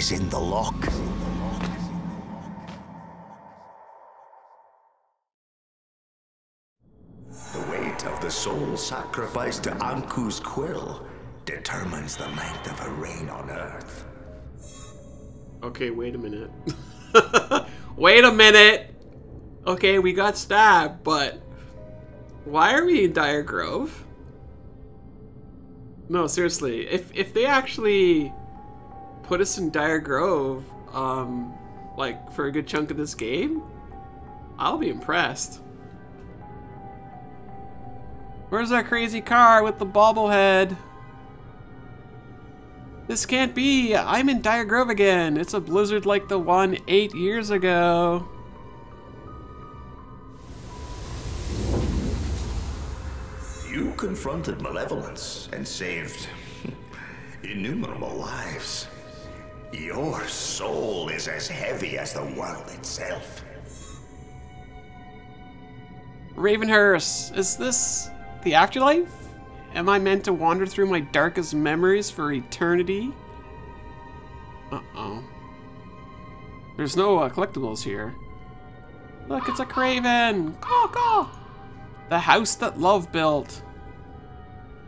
is in the lock. The weight of the soul sacrificed to Anku's quill determines the length of a reign on Earth. Okay, wait a minute. Wait a minute! Okay, we got stabbed, but why are we in Dire Grove? No, seriously. If they actually put us in Dire Grove, like for a good chunk of this game, I'll be impressed. Where's that crazy car with the bobblehead? This can't be! I'm in Dire Grove again! It's a blizzard like the one 8 years ago! You confronted malevolence and saved innumerable lives. Your soul is as heavy as the world itself. Ravenhurst, is this the afterlife? Am I meant to wander through my darkest memories for eternity? Uh-oh. There's no collectibles here. Look, it's a craven! Caw, caw! The house that love built.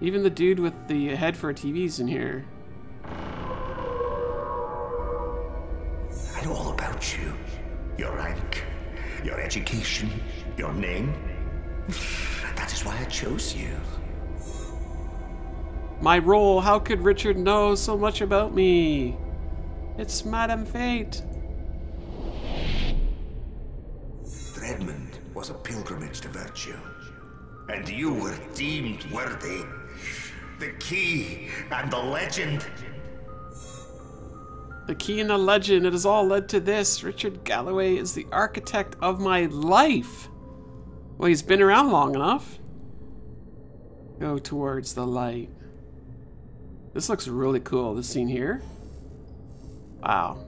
Even the dude with the head for a TV's in here. I know all about you. Your rank, your education, your name. That is why I chose you. My role, how could Richard know so much about me? It's Madame Fate. Dreadmond was a pilgrimage to virtue, and you were deemed worthy. The key and the legend. The key and the legend, it has all led to this. Richard Galloway is the architect of my life. Well, he's been around long enough. Go towards the light. This looks really cool, this scene here. Wow.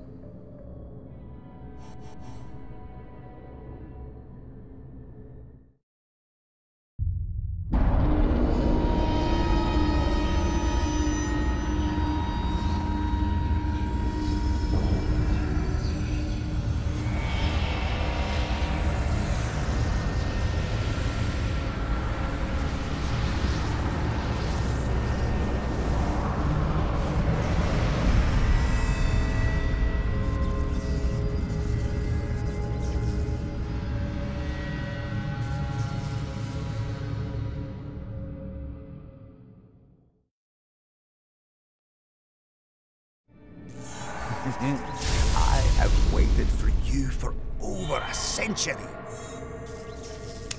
I have waited for you for over a century.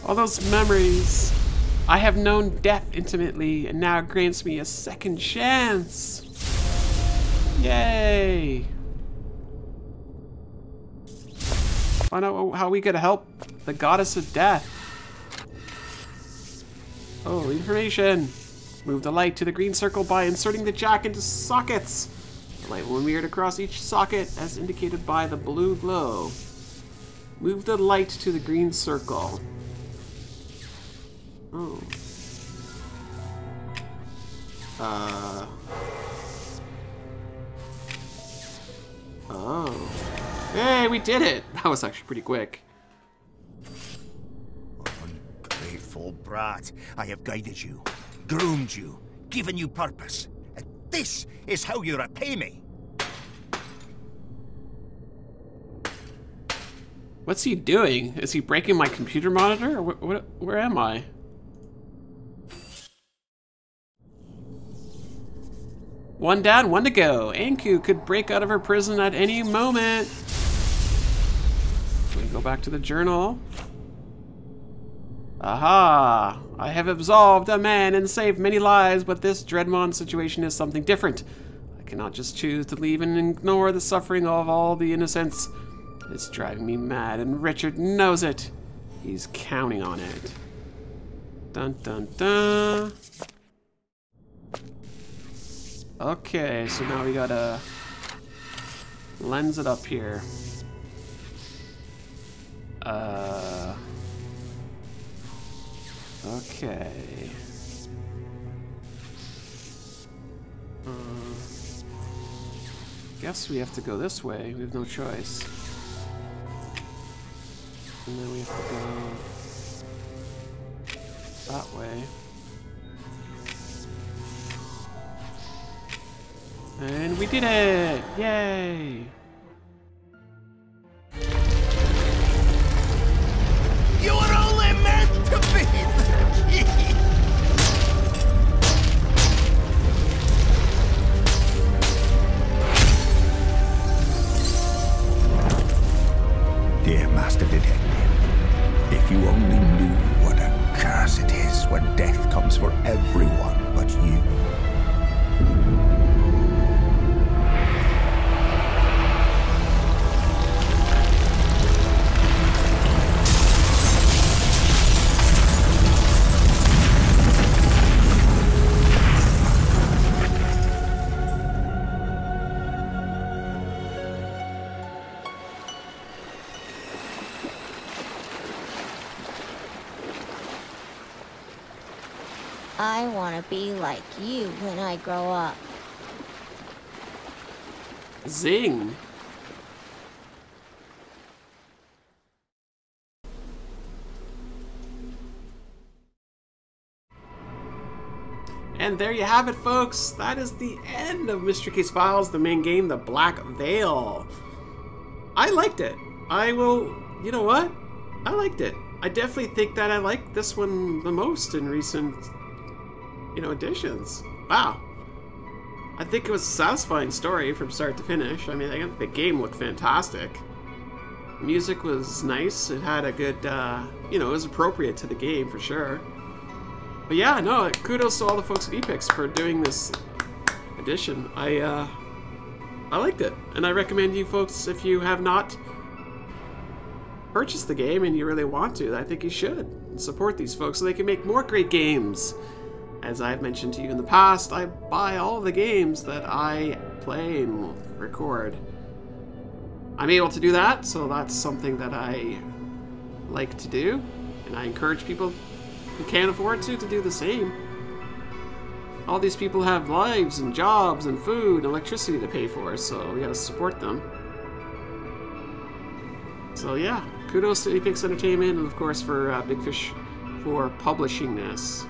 All those memories. I have known death intimately, and now it grants me a second chance. Yay! Find out how we could help the goddess of death. Oh, information. Move the light to the green circle by inserting the jack into sockets. Light will mirrored across each socket as indicated by the blue glow. Move the light to the green circle. Oh. Oh. Hey, we did it! That was actually pretty quick. Ungrateful brat, I have guided you, groomed you, given you purpose. This is how you repay me. What's he doing? Is he breaking my computer monitor? Or where am I? One down, one to go. Anku could break out of her prison at any moment. I'm gonna go back to the journal. Aha! I have absolved a man and saved many lives, but this Dreadmond situation is something different. I cannot just choose to leave and ignore the suffering of all the innocents. It's driving me mad, and Richard knows it. He's counting on it. Dun dun dun. Okay, so now we gotta lens it up here. Okay. Go guess we have to go this way. We have no choice. And then we have to go that way. And we did it! Yay! You were only meant to be the key! Dear Master Detective, if you only knew what a curse it is when death comes for everyone but you. I want to be like you when I grow up. Zing! And there you have it, folks! That is the end of Mystery Case Files, the main game, The Black Veil. I liked it. I will... You know what? I liked it. I definitely think that I like this one the most in recent... you know, additions. Wow. I think it was a satisfying story from start to finish. I mean, I think the game looked fantastic. Music was nice. It had a good, you know, it was appropriate to the game for sure. But yeah, no, kudos to all the folks at Eipix for doing this edition. I liked it. And I recommend you folks, if you have not purchased the game and you really want to, I think you should support these folks so they can make more great games. As I've mentioned to you in the past, I buy all the games that I play and record. I'm able to do that, so that's something that I like to do, and I encourage people who can't afford to do the same. All these people have lives and jobs and food and electricity to pay for, so we gotta support them. So yeah, kudos to Eipix Entertainment, and of course for Big Fish for publishing this.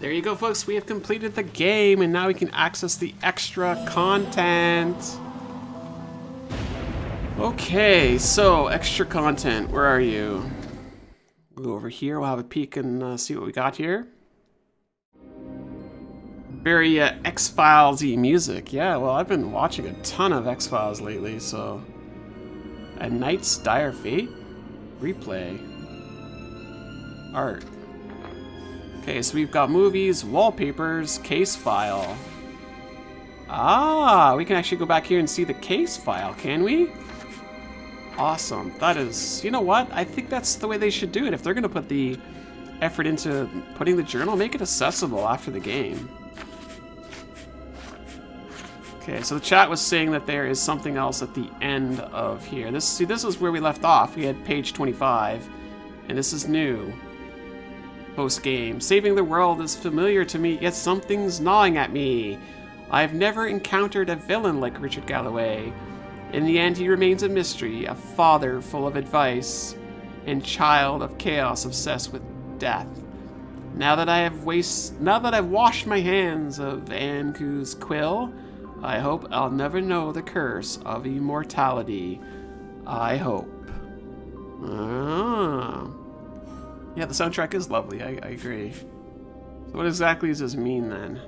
There you go, folks. We have completed the game, and now we can access the extra content. Okay, so extra content. Where are you? We'll go over here. We'll have a peek and see what we got here. Very X-Files-y music. Yeah, well, I've been watching a ton of X-Files lately, so... A Knight's Dire Fate? Replay. Art. Okay, so we've got movies, wallpapers, case file. Ah, we can actually go back here and see the case file, can we? Awesome. That is... You know what? I think that's the way they should do it. If they're going to put the effort into putting the journal, make it accessible after the game. Okay, so the chat was saying that there is something else at the end of here. This is where we left off. We had page 25, and this is new. Post-game. Saving the world is familiar to me, yet something's gnawing at me. I've never encountered a villain like Richard Galloway. In the end, he remains a mystery, a father full of advice, and child of chaos obsessed with death. Now that I've washed my hands of Anku's quill, I hope I'll never know the curse of immortality. I hope. Ah. Yeah, the soundtrack is lovely, I agree. So what exactly does this mean, then?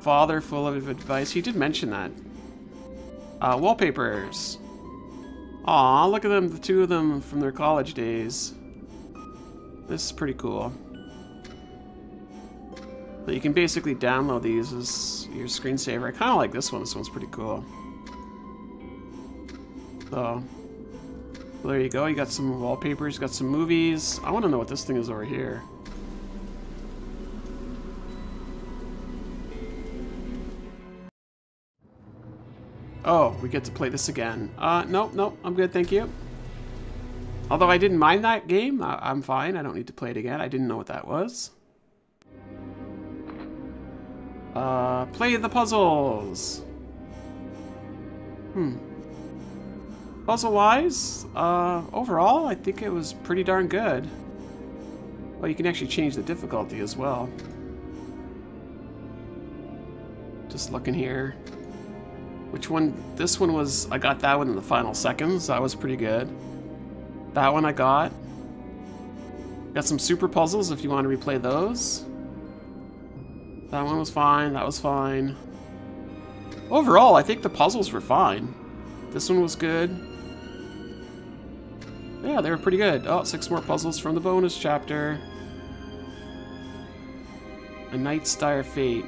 Father full of advice. He did mention that. Wallpapers. Aw, look at them, the two of them from their college days. This is pretty cool. But you can basically download these as your screensaver. I kind of like this one. This one's pretty cool. So, there you go. You got some wallpapers, got some movies. I want to know what this thing is over here. Oh, we get to play this again. Nope, nope. I'm good, thank you. Although I didn't mind that game. I'm fine. I don't need to play it again. I didn't know what that was. Play the puzzles. Puzzle-wise, overall, I think it was pretty darn good. Well, you can actually change the difficulty as well. Just looking here. Which one? This one was... I got that one in the final seconds. That was pretty good. That one I got. Got some super puzzles if you want to replay those. That one was fine, that was fine. Overall, I think the puzzles were fine. This one was good. Yeah, they were pretty good. Oh, 6 more puzzles from the bonus chapter. A Knight's Dire Fate.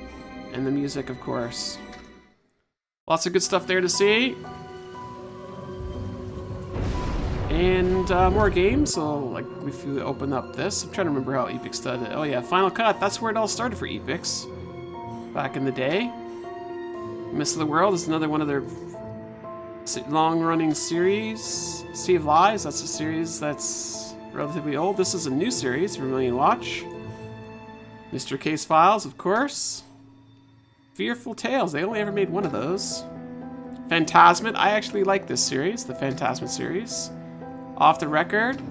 And the music, of course. Lots of good stuff there to see. And more games, so like if you open up this, I'm trying to remember how Eipix did it. Oh yeah, Final Cut, that's where it all started for Eipix. Back in the day. Mist of the World is another one of their long-running series. Sea of Lies, that's a series that's relatively old. This is a new series, Vermillion Watch. Mystery Case Files, of course. Fearful Tales, they only ever made one of those. Phantasm, I actually like this series, the Phantasm series. Off the Record,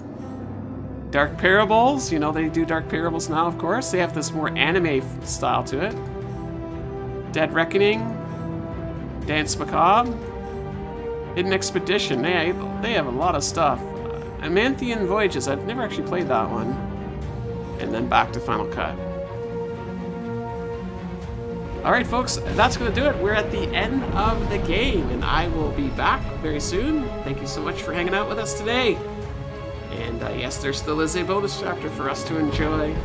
Dark Parables, you know they do Dark Parables now, of course. They have this more anime style to it. Dead Reckoning, Dance Macabre, Hidden Expedition, they have a lot of stuff. Amanthian Voyages, I've never actually played that one. And then back to Final Cut. Alright folks, that's going to do it. We're at the end of the game, and I will be back very soon. Thank you so much for hanging out with us today. And yes, there still is a bonus chapter for us to enjoy.